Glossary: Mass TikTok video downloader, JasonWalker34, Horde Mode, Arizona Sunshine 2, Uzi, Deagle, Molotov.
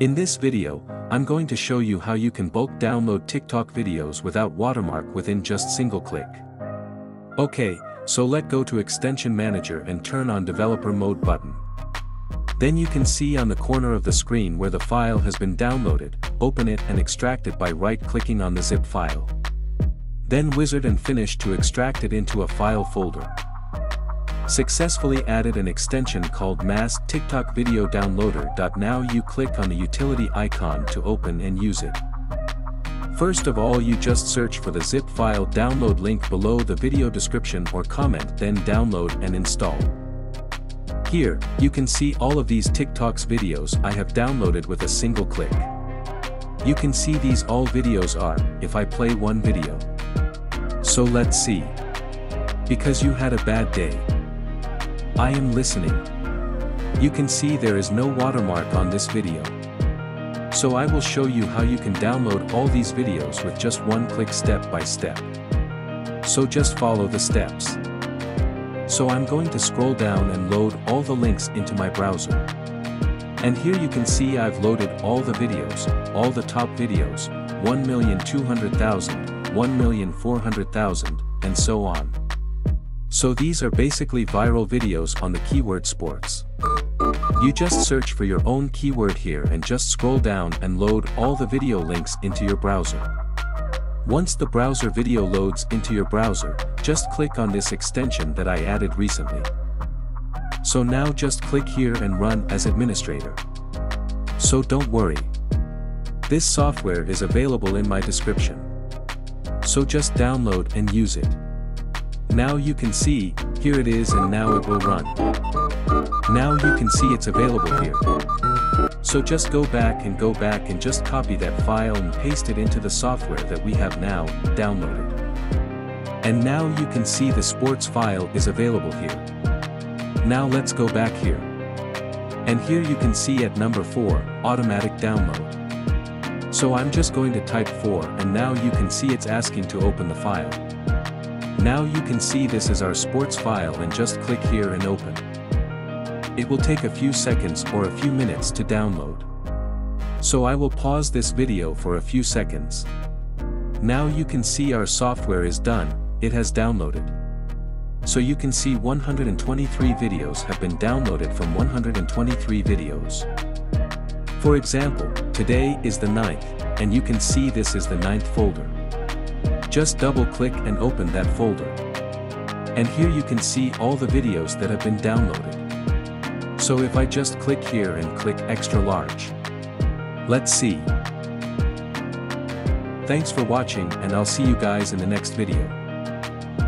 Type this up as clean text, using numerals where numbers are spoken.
In this video, I'm going to show you how you can bulk download TikTok videos without watermark within just single click. Okay, so let's go to Extension Manager and turn on Developer Mode button. Then you can see on the corner of the screen where the file has been downloaded, open it and extract it by right-clicking on the zip file. Then wizard and finish to extract it into a file folder. Successfully added an extension called Mass TikTok video downloader. Now you click on the utility icon to open and use it. First of all, you just search for the zip file download link below the video description or comment, then download and install. Here, you can see all of these TikTok's videos I have downloaded with a single click. You can see these all videos are, if I play one video. So let's see. Because you had a bad day. I am listening. You can see there is no watermark on this video. So I will show you how you can download all these videos with just one click step by step. So just follow the steps. So I'm going to scroll down and load all the links into my browser. And here you can see I've loaded all the videos, all the top videos, 1,200,000, 1,400,000, and so on. So these are basically viral videos on the keyword sports. You just search for your own keyword here and just scroll down and load all the video links into your browser. Once the browser video loads into your browser, just click on this extension that I added recently. So now just click here and run as administrator. So don't worry. This software is available in my description. So just download and use it. Now you can see, here it is and now it will run. Now you can see it's available here. So just go back and just copy that file and paste it into the software that we have now downloaded. And now you can see the sports file is available here. Now let's go back here. And here you can see at number 4, automatic download. So I'm just going to type 4 and now you can see it's asking to open the file. Now you can see this is our sports file and just click here and open. It will take a few seconds or a few minutes to download. So I will pause this video for a few seconds. Now you can see our software is done, it has downloaded. So you can see 123 videos have been downloaded from 123 videos. For example, today is the 9th, and you can see this is the 9th folder. Just double-click and open that folder. And here you can see all the videos that have been downloaded. So if I just click here and click extra large. Let's see. Thanks for watching and I'll see you guys in the next video.